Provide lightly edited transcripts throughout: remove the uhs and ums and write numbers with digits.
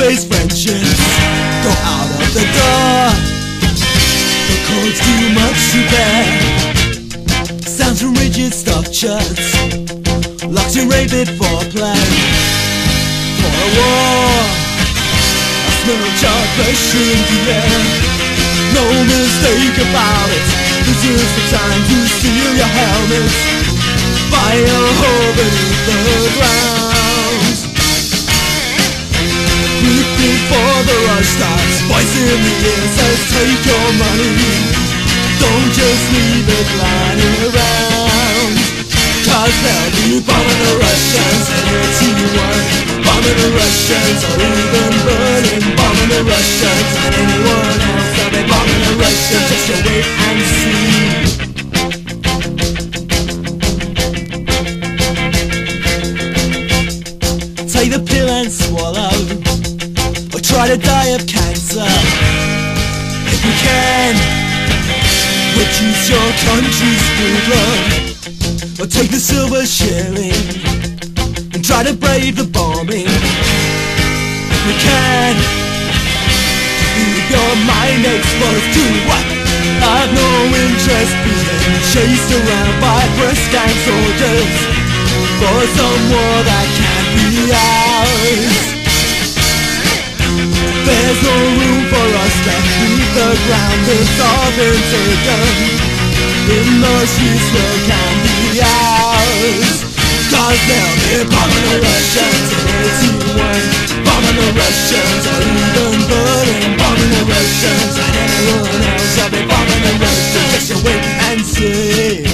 face friendships go out of the door. The cold's too much to bear. Sounds from rigid structures, locked in rabid foreplay for a war. A smell of chocolate in the air. No mistake about it. This is the time to steal your helmet by a hole beneath the ground. Weep before the rush starts. Voice in the ear says take your money. Don't just leave it lying around. Cause there'll be bombing the Russians and your T1. Bombing the Russians or even burning. Bombing the Russians and anyone else. They'll be bombing the Russians. Just to wait and see. Take the pill and swallow, or try to die of cancer. If you can, reduce your country's food run, or take the silver shilling and try to brave the bombing. If you can, leave your mind exposed to what I've no interest being chased around by breast gang soldiers for some war that can't be ours. There's no room for us left. Beneath the ground is all been taken. In the streets will can be ours. Cause they'll be bombing the Russians in 81. Bombing the Russians or even burning. Bombing the Russians and anyone else. I'll be bombing the Russians. Just to wait and see.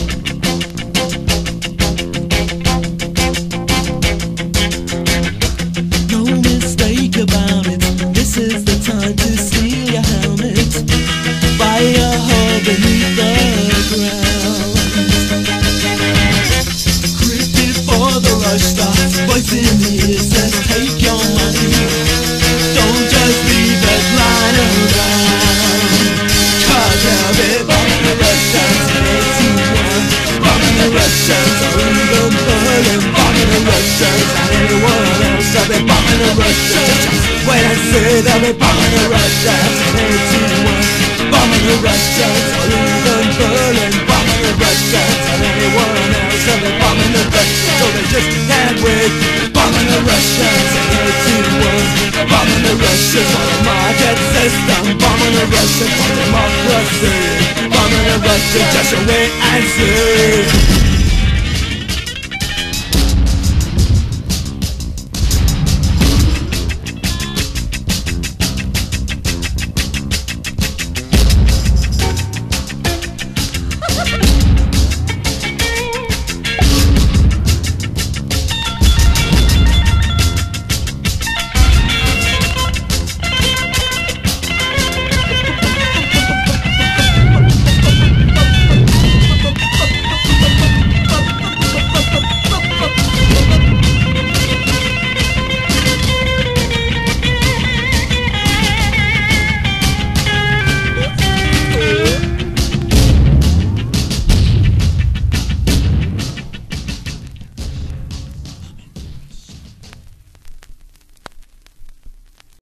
Voice in the ear says take your money. Don't just leave us lying around. Cause they'll be bombing the Russians in 81. Bombing the Russians or even burning. Bombing the Russians and anyone else. They'll be bombing the Russians. Wait and see, they'll be bombing the Russians in 81. Bombing the Russians or even burning. Bombing the Russians and anyone else. They'll be bombing the Russians. So they just can't wait. Bombing the Russians and their T1s. Bombing the Russians on the market system. Bombing the Russians on democracy. Bombing the Russians, just wait and see.